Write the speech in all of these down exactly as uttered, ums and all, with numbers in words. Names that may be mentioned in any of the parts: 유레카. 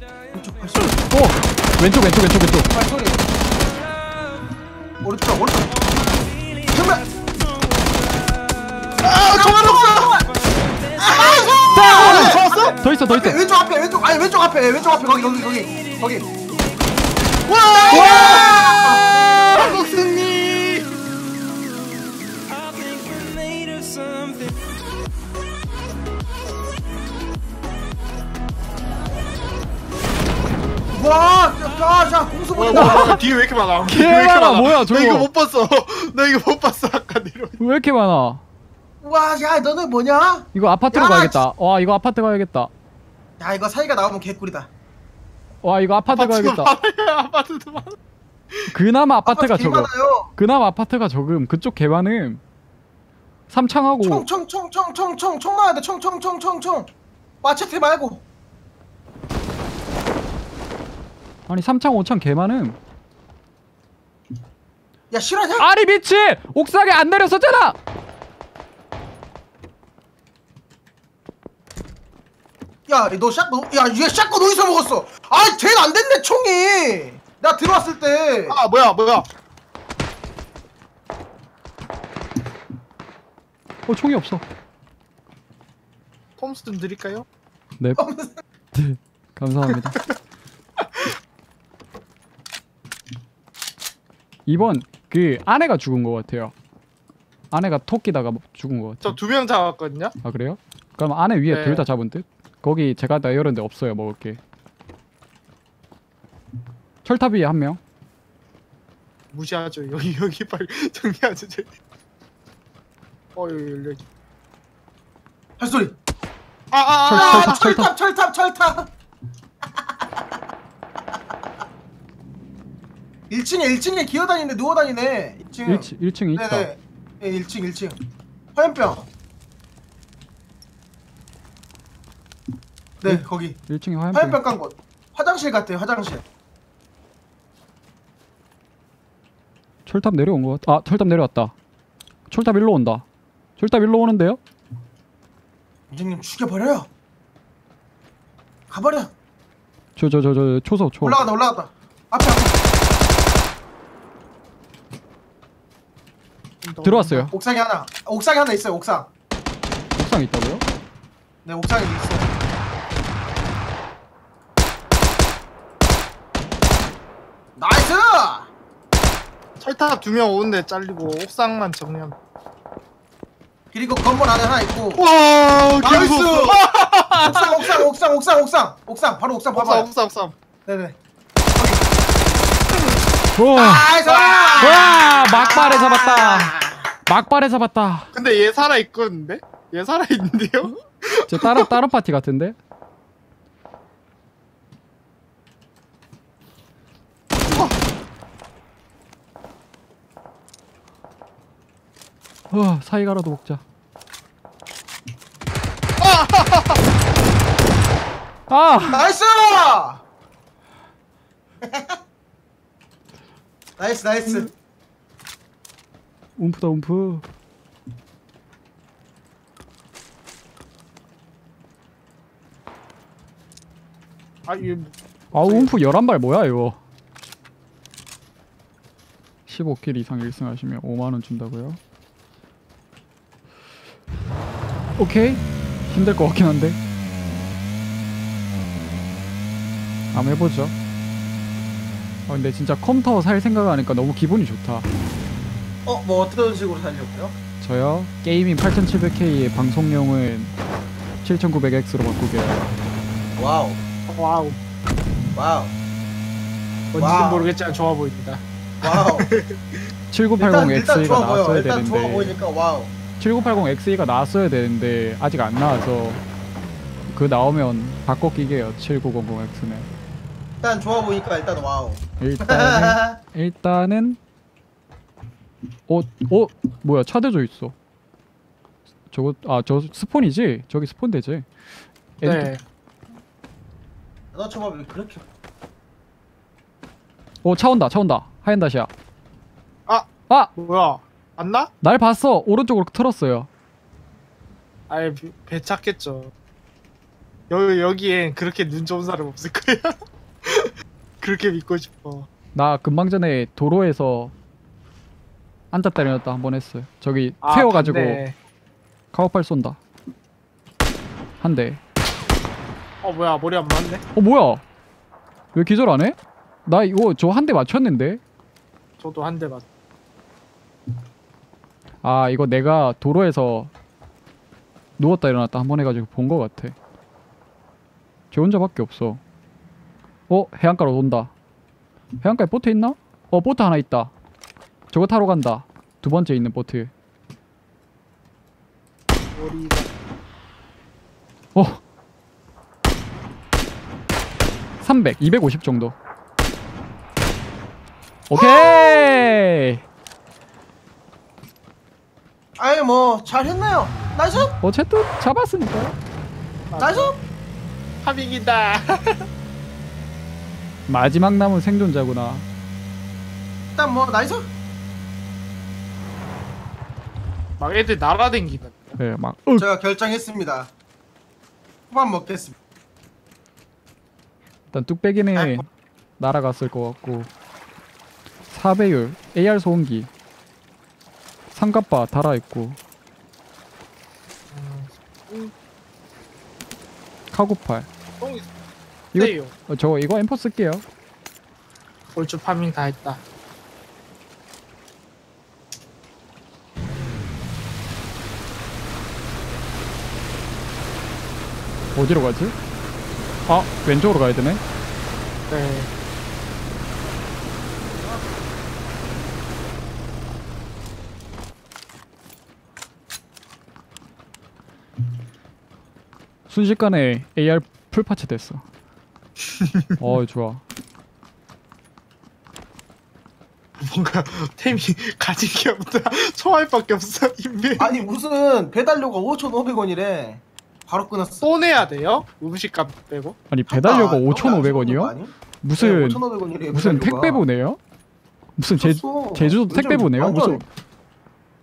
오! 왼쪽 왼쪽 왼쪽 왼쪽 발소리. 오른쪽 오른쪽 정말. 아 정말 없어. 아 잡았어? 더 있어 더 있어. 왼쪽 앞에 왼쪽 아니 왼쪽 앞에 왼쪽 앞에 거기 거기 거기 거기. 와! 한국 승리. 와, 자, 자, 공수 보인다. 뒤에 왜 이렇게 많아? 개 많아. 뭐야, 저거? 나 이거 못 봤어. 나 이거 못 봤어. 아까 내려. 왜 이렇게 많아? 와, 야, 너는 뭐냐? 이거 아파트로 야, 가야겠다. 와, 이거 아파트 가야겠다. 야, 이거 사이가 나오면 개꿀이다. 와, 이거 아파트 가야겠다. 많아요, 아파트도 많아. 그나마 아파트가 아파트 저거. 그나마 아파트가 저금. 그쪽 개반음. 삼창하고. 총, 총, 총, 총, 총, 총, 총 나야 돼. 총, 총, 총, 총, 총. 마체테 말고. 아니 삼창 오창 개많음. 야 실화냐? 아니 미치! 옥상에 안 내렸었잖아! 야 너 샷건 야 얘 샷건 어디서 먹었어? 아이 쟤는 안 됐네 총이! 나 들어왔을 때! 아 뭐야 뭐야 어 총이 없어. 폼스톤 드릴까요? 넵. 감사합니다. 이번 그 아내가 죽은 것 같아요. 아내가 토끼다가 죽은 것 같아요. 저 두 명 잡았거든요. 아 그래요? 그럼 아내 위에 네. 둘 다 잡은 듯? 거기 제가 다 열었는데 없어요 먹을 게. 철탑 위에 한 명. 무시하죠. 여기 여기 빨리 정리하죠. 어 여기 열려. 발소리. 아아아 철탑 철탑 철탑. 일 층에 일 층에 기어다니네. 누워다니네. 일 층 일 층에 있다. 네네. 네, 일 층 일 층 화염병. 네 일, 거기 일 층에 화염병 화염병 깐 곳. 화장실 같아요. 화장실. 철탑 내려온 것 같아. 아 철탑 내려왔다. 철탑 일로 온다. 철탑 일로 오는데요? 원장님 죽여버려요. 가버려. 저 저 저 저 초소 초. 올라갔다 올라갔다. 앞에 앞에. 들어왔어요. 옥상에 하나, 옥상에 하나 있어요. 옥상. 옥상 있다고요? 네, 옥상에 있어요. 나이스! 철탑 두 명 오는데 잘리고 옥상만 정리함. 그리고 건물 안에 하나 있고. 와, 나이스! 옥상, 옥상, 옥상, 옥상, 옥상, 옥상, 바로 옥상 봐봐. 옥상, 옥상, 옥상. 네네. 나이스! 와 막발에 잡았다. 막발에 잡았다. 근데 얘 살아있거든데? 얘 살아있는데요? 저 다른 다른 파티 같은데? 어 사이가라도 먹자. 아 나이스! 나이스 나이스. 움프다 움프. 아 이게 아 움프 열한 발 뭐야 이거. 십오 킬 이상 일 승 하시면 오만 원 준다고요? 오케이. 힘들 것 같긴 한데 한번 해보죠. 아 근데 진짜 컴퓨터 살 생각하니까 너무 기분이 좋다. 어? 뭐 어떤 식으로 살려고요? 저요? 게이밍 팔천칠백 케이에 방송용은 칠천구백 엑스로 바꾸게요. 와우 와우 와우. 뭔지는 모르겠지만 좋아 보입니다. 와우. 칠천구백팔십 엑스이가 나왔어야 일단 되는데 좋아 보이니까 와우. 칠천구백팔십 엑스이가 나왔어야 되는데 아직 안 나와서 그 나오면 바꿔 끼게요. 칠천구백 엑스는 일단 좋아 보이니까 일단 와우. 일단은, 일단은 어? 어? 뭐야 차 대져 있어. 저거.. 아 저 스폰이지? 저기 스폰 되지? 네. 나 저거 왜 그렇게.. 어 차 온다 차 온다. 하얀다시야. 아! 아! 뭐야 안 나? 날 봤어. 오른쪽으로 틀었어요. 아이 배, 배 찾겠죠. 여기, 여기엔 그렇게 눈 좋은 사람 없을 거야. 그렇게 믿고 싶어. 나 금방 전에 도로에서 앉았다 일어났다 한 번 했어요. 저기 아, 세워가지고 근데... 카우팔 쏜다 한 대. 어 뭐야 머리 안 맞네. 어 뭐야 왜 기절 안 해? 나 이거 저 한 대 맞췄는데. 저도 한 대 맞. 아 이거 내가 도로에서 누웠다 일어났다 한 번 해가지고 본 거 같아. 쟤 혼자밖에 없어. 어 해안가로 온다. 해안가에 보트 있나? 어 보트 하나 있다. 저거 타러 간다. 두 번째 있는 보트. 머리가... 어. 삼백, 이백오십 정도. 오케이. 아이 뭐 잘했나요? 나이스. 어쨌든 잡았으니까요. 나이스. 합이긴다. 마지막 남은 생존자구나. 일단 뭐 나이스. 막 애들 날아댕기는. 네, 막. 제가 결정했습니다. 호박 먹겠습니다. 일단 뚝배기네 날아갔을 것 같고. 사배율, 에이알 소음기, 삼갑바 달아있고, 카구팔. 이거 어, 저 이거 엠포 쓸게요. 골주 파밍 다 했다. 어디로 가지? 아 왼쪽으로 가야 되네. 네. 순식간에 에이알 풀파츠 됐어. 어 좋아. 뭔가 템이 가진 게 없다. 총알밖에 없어. 인베. 아니 무슨 배달료가 오천오백 원이래. 바로 끊었어. 또 내야 돼요? 음식값 빼고? 아니 배달료가 아, 오천오백 원이요? 무슨 네, 오천오백 원이래요, 무슨 택배 보내요? 무슨 제, 제주도 택배 보내요? 무슨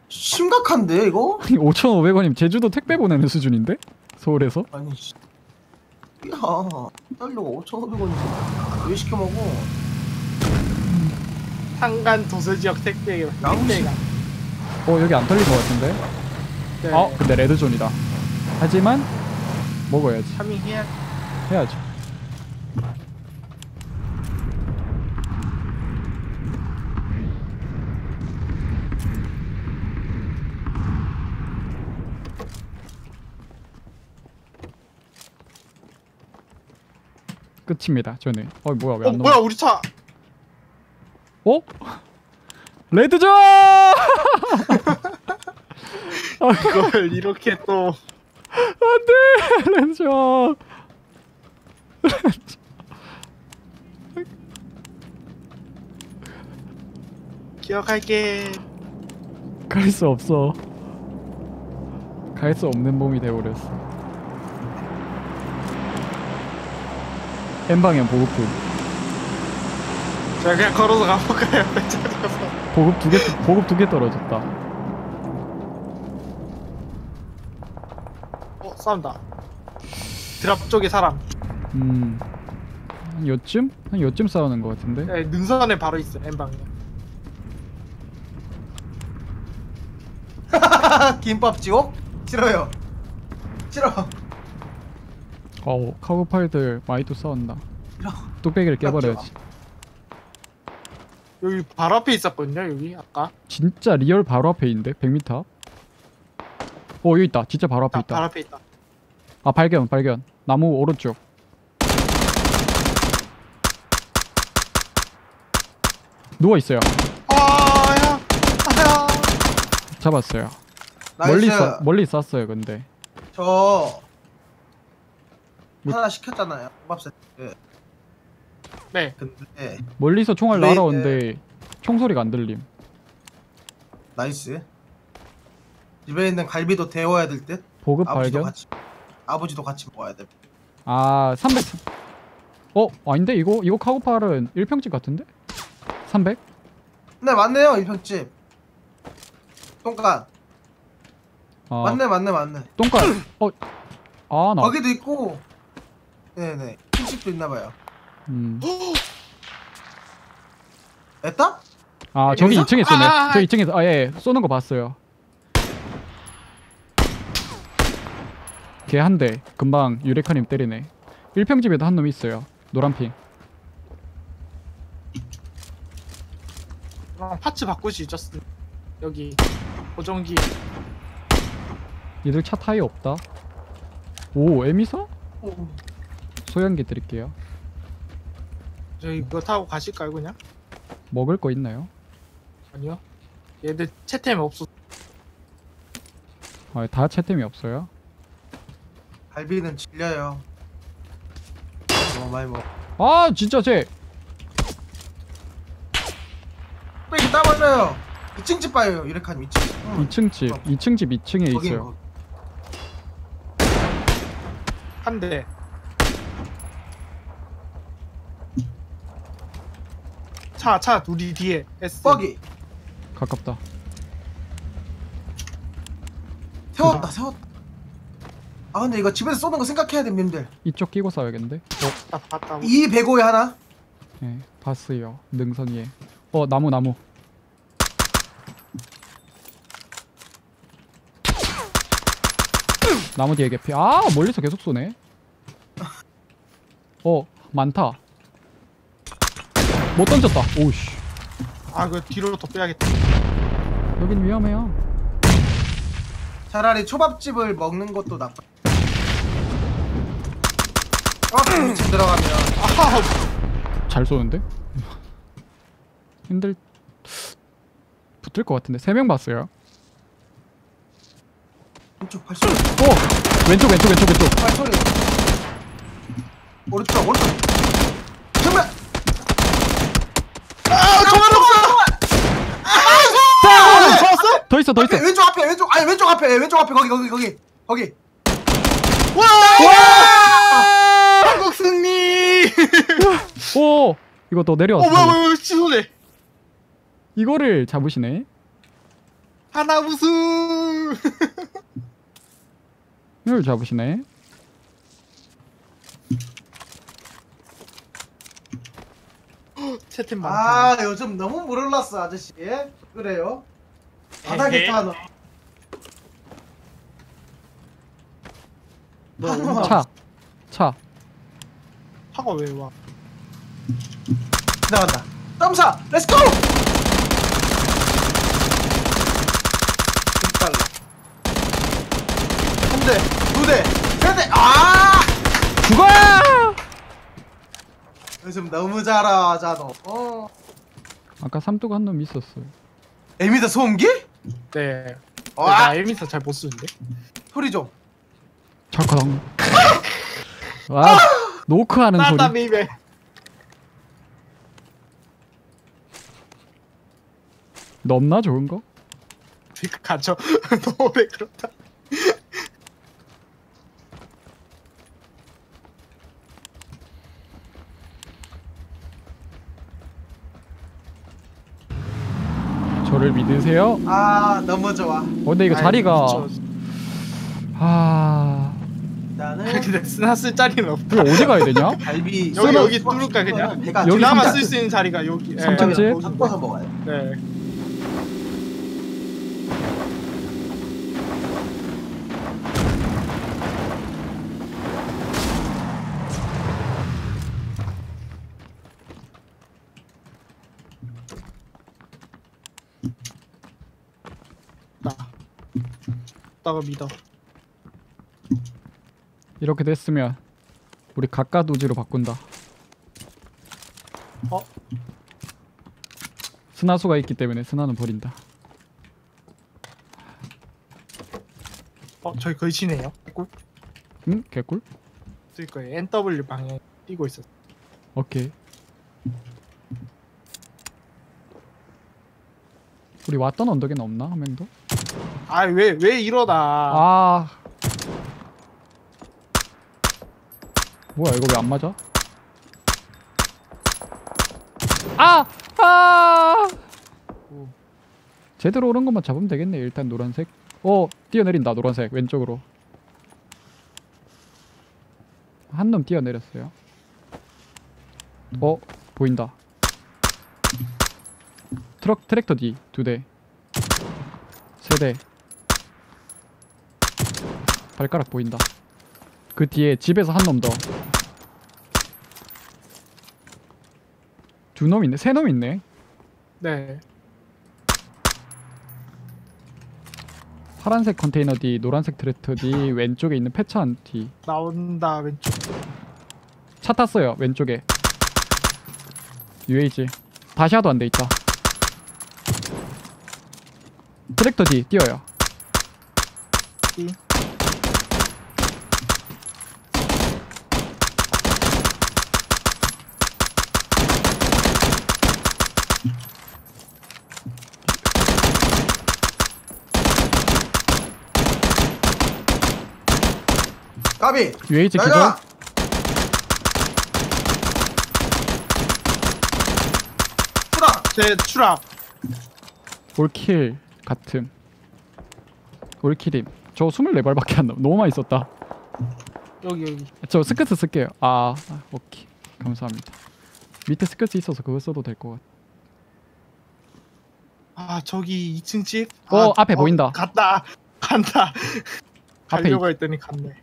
심각한데 이거? 아니 오천오백 원이면 제주도 택배 보내는 수준인데? 서울에서? 아니 야 배달료가 오천오백 원이지 왜 시켜 먹어? 한간 도서지역 택배가 양식. 어 여기 안 털린 거 같은데? 네. 아 근데 레드존이다. 하지만 먹어야지. 파밍해야 해야죠. 끝입니다. 저는. 어 뭐야 왜 안 넘어? 어, 뭐야 우리 차. 어? 레드존! 이걸 이렇게 또. 안돼! 렌즈야! 렌즈 기억할게. 갈 수 없어. 갈 수 없는 몸이 되어버렸어. 엠방향 보급품. 자 그냥 걸어서 가볼까요? 보급 두 개 보급 두 개 떨어졌다. 싸운다. 드랍 쪽에 사람. 음. 한 요쯤? 한 요쯤 싸우는 것 같은데? 네, 능선에 바로 있어. 엠방에. 김밥 지옥? 싫어요. 싫어. 어우, 카고팔들 많이 또 싸운다. 싫어. 뚝배기를 깨버려야지. 여기 바로 앞에 있었거든요, 여기 아까. 진짜 리얼 바로 앞에인데, 백 미터. 어 여기 있다. 진짜 바로 앞에 있다. 바로 앞에 있다. 아 발견 발견. 나무 오른쪽. 누워 있어요. 아야 아야. 잡았어요. 나이스. 멀리 쏴 멀리 쐈어요 근데. 저 뭐... 하나 시켰잖아요. 밥 세트. 네. 근데 멀리서 총알 날아오는데 네. 총소리가 안 들림. 나이스. 집에 있는 갈비도 데워야 될 듯. 보급 발견. 같이, 아버지도 같이 먹어야 돼. 아 삼백. 어 아닌데 이거 이거 카고팔은 일평집 같은데? 삼백? 네 맞네요 일평집. 똥간. 아. 맞네 맞네 맞네. 똥간. 어. 아 나. 거기도 있고. 네네. 흰식도 있나봐요. 음. 냈다? 아 저기 여기서? 이 층에 쏘네. 아, 저 이 층에서 아 예, 예. 쏘는 거 봤어요. 걔 한 대. 금방 유레카님 때리네. 일평집에도 한 놈 있어요. 노란핑. 아, 파츠 바꿀 수 있었어. 여기 보정기. 얘들 차 타이어 없다. 오 에미서? 소형기 드릴게요. 저 이거 타고 가실까요 그냥? 먹을 거 있나요? 아니요. 얘들 채템이 없어. 아, 다 채템이 없어요? 갈비는 질려요. 너무 많이 먹어. 아 진짜 쟤. 이렇게 따발려요. 이 층 집 봐요. 유레카님 이 층 집. 어. 이 층 집. 어. 이 층 집 이 층에 있어요. 거. 한 대. 차, 차, 우리 뒤에. S. 버기. 가깝다. 세웠다, 세웠다. 아, 근데 이거 집에서 쏘는 거 생각해야 돼, 님들. 이쪽 끼고 싸워야겠는데? 어, 봤다. 이백오에 하나? 네, 봤어요. 능선 위에. 어, 나무, 나무. 나무 뒤에 개피. 아, 멀리서 계속 쏘네. 어, 많다. 못 던졌다. 오우씨. 아, 그 뒤로 더 빼야겠다. 여긴 위험해요. 차라리 초밥집을 먹는 것도 나빠. 아, 음. 집 들어가면. 아, 잘 쏘는데? 힘들. 붙을 것 같은데. 세 명 봤어요. 왼쪽 발소리. 오! 왼쪽 왼쪽 왼쪽 왼쪽. 발소리. 오른쪽 오른쪽. 정말. 아, 정말 없어. 아, 잡았어? 더 있어 더 있어. 왼쪽 앞에 왼쪽 아니 왼쪽 앞에 왼쪽 앞에 거기 거기 거기 거기. 와! 와! 한국 승리. 오! 이거 또 내려왔어. 어 뭐야 뭐야 취소네. 이거를 잡으시네. 하나 우승. 이걸 잡으시네. 채팅 많다. 아 요즘 너무 물 올랐어 아저씨. 그래요? 바닥에 타노. 너 차. 차. 차가 왜 와? 나간다. 땀사. 렛츠고. 한 대. 두 대! 세 대! 아! 죽어! 요즘 너무 잘하자 너. 어. 아까 삼뚜가 한 놈 있었어요. 에미사 소음기? 네. 어, 나 에미사 잘 못 쓰는데. 소리 좀. 잠깐. 와. 아! 노크하는 소리. 나다 미베. 넘나 좋은 거? 가져. 너 왜 그렇다. 저를 믿으세요? 아 너무 좋아. 어, 근데 이거 아이, 자리가 아 나는 근데 쓰나 쓸 자리는 없다. 어디 가야 되냐? 갈비 여기 쓰나... 여기 뚫을까 그냥? 그러니까 여기 남아 쓸 수 있는 자리가 여기. 삼층집 바꿔서 먹어요. 네. 믿어. 이렇게 됐으면 우리 가까도지로 바꾼다. 어? 스나수가 있기 때문에 스나는 버린다. 어? 저기 걸치네요. 개꿀? 응? 개꿀? 저기 거예요. 엔더블유 방향 뛰고 있었어. 오케이. 우리 왔던 언덕에는 없나? 한 명도? 아, 왜, 왜 이러나. 아. 뭐야, 이거 왜 안 맞아? 아! 아! 오. 제대로 오른 것만 잡으면 되겠네. 일단 노란색. 어, 뛰어내린다, 노란색. 왼쪽으로. 아, 한 놈 뛰어내렸어요. 어? 보인다. 트럭, 트랙터 뒤 두 대, 세 대. 발가락 보인다. 그 뒤에 집에서 한 놈 더. 두 놈 있네? 세 놈 있네? 네. 파란색 컨테이너 뒤, 노란색 트랙터 뒤, 왼쪽에 있는 폐차한 뒤. 나온다, 왼쪽. 차 탔어요, 왼쪽에. 유에이지. 다시아도 안 돼 있다. 트랙터 뒤, 뛰어요. 이. 까비! 유에이지 기절? 추락! 제 추락! 올킬 같음. 올킬임. 저 이십사 발밖에 안 남아. 너무 많이 썼다. 여기 여기 저 스커트 쓸게요. 아, 아 오케이 감사합니다. 밑에 스커트 있어서 그거 써도 될 것 같아. 아 저기 이 층 집? 어 아, 앞에 어, 보인다. 갔다! 간다! 가려고 했더니 갔네.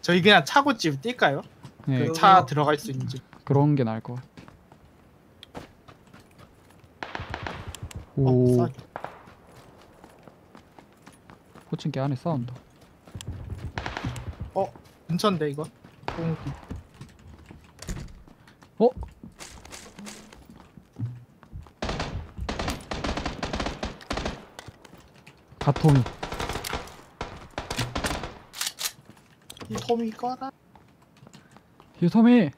저희 그냥 차고집 뛸까요? 네. 그 차 들어갈 수 있는 집. 그런 게 나을 것 같아. 오. 어, 호칭기 안에 싸운다. 어? 괜찮은데 이거? 어? 가톰이. 유토미 꺼라. 유토미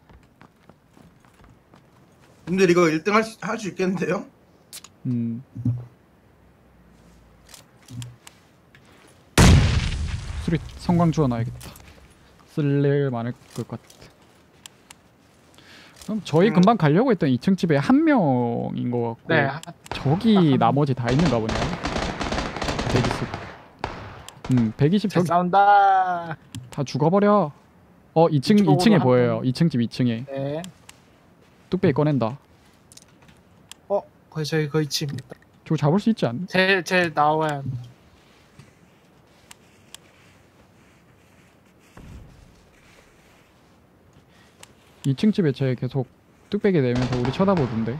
근데 이거 일 등 할 수 할 수 있겠는데요? 음 수리 성광주워 놔야겠다. 쓸 일 많을 것 같아. 그럼 저희 음. 금방 가려고 했던 이 층 집에 한 명인 것 같고 네. 저기 나머지 다 있는가 보네요. 백이십 음 백이십 저기 싸운다. 다 죽어버려. 어 이 층, 이 층에 보여요. 이 층 집 이 층에. 네. 뚝배기 꺼낸다. 어? 거의 저희 거의 집. 저거 잡을 수 있지 않나? 제, 제 나와야. 이 층 집에 쟤 계속 뚝배기 내면서 우리 쳐다보던데.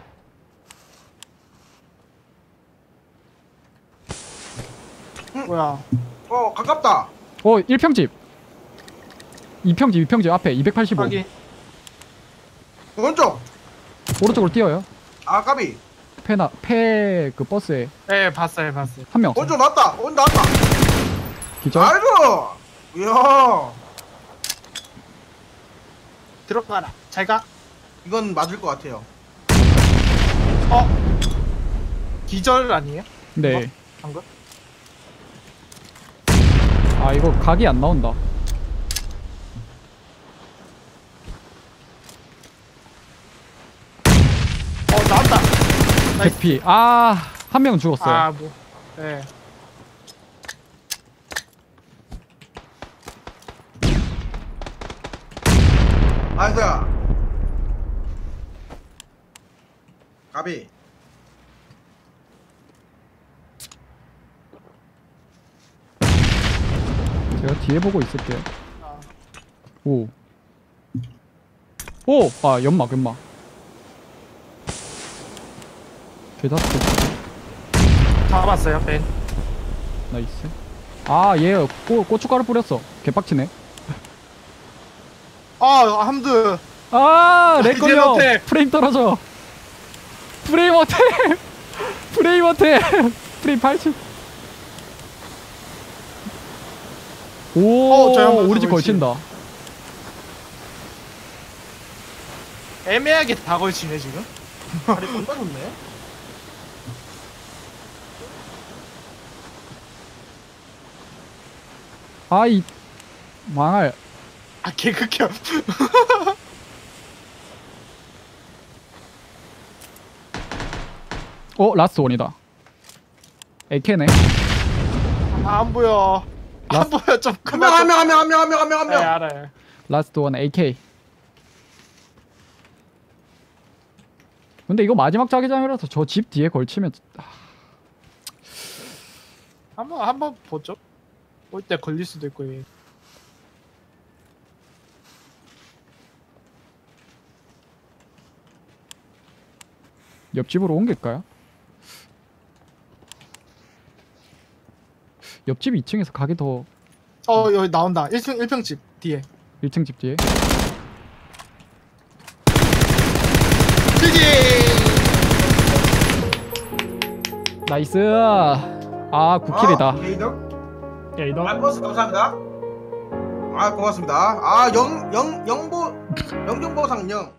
응. 뭐야? 어 가깝다. 어 일 평 집. 이 평지, 이 평지 앞에 이백팔십오. 여기. 오른쪽. 오른쪽으로 뛰어요. 아 까비. 페나 페 그 버스에. 네 봤어요 봤어요. 한 명. 오른쪽 나왔다. 오른쪽 나왔다. 기절. 아이고. 이야. 들어가라. 잘 가. 이건 맞을 것 같아요. 어. 기절 아니에요? 네. 어? 방금. 아 이거 각이 안 나온다. 개피. 아, 한 명 죽었어요. 아, 뭐. 네. 나이스야. 가비. 제가 뒤에 보고 있을게요. 아. 오. 오, 아, 연막, 연막. 개다스 잡았어요. 벤 나이스. 아 얘 고춧가루 뿌렸어. 개빡치네. 아 함드 아 내 걸려. 프레임 떨어져. 프레임 어택. 프레임 어택. 프레임 팔십. 오 우리 집 걸친다. 애매하게 다 걸치네 지금. 발이 뻔 좋네. 아이 망할. 아 개극혐. 어 라스트 원이다. 에이케이네. 아 안 보여. 라스... 안 보여. 좀 한 명 한 명 한 명 한 명 한 명 한 명. 네 알아요. 라스트 원 에이케이. 근데 이거 마지막 자기장이라서 저 집 뒤에 걸치면 한번 한번 보죠. 올 때 걸릴 수도 있고. 얘. 옆집으로 옮길까요? 옆집 이 층에서 가기 더. 어 여기 나온다. 일 층 일 평 집 뒤에. 일 층 집 뒤에. 나이스. 아 구 킬이다. 에이덕. 에이덕. 아 버스 감사합니다. 아 고맙습니다. 아 영 영 영보 영정보상 영.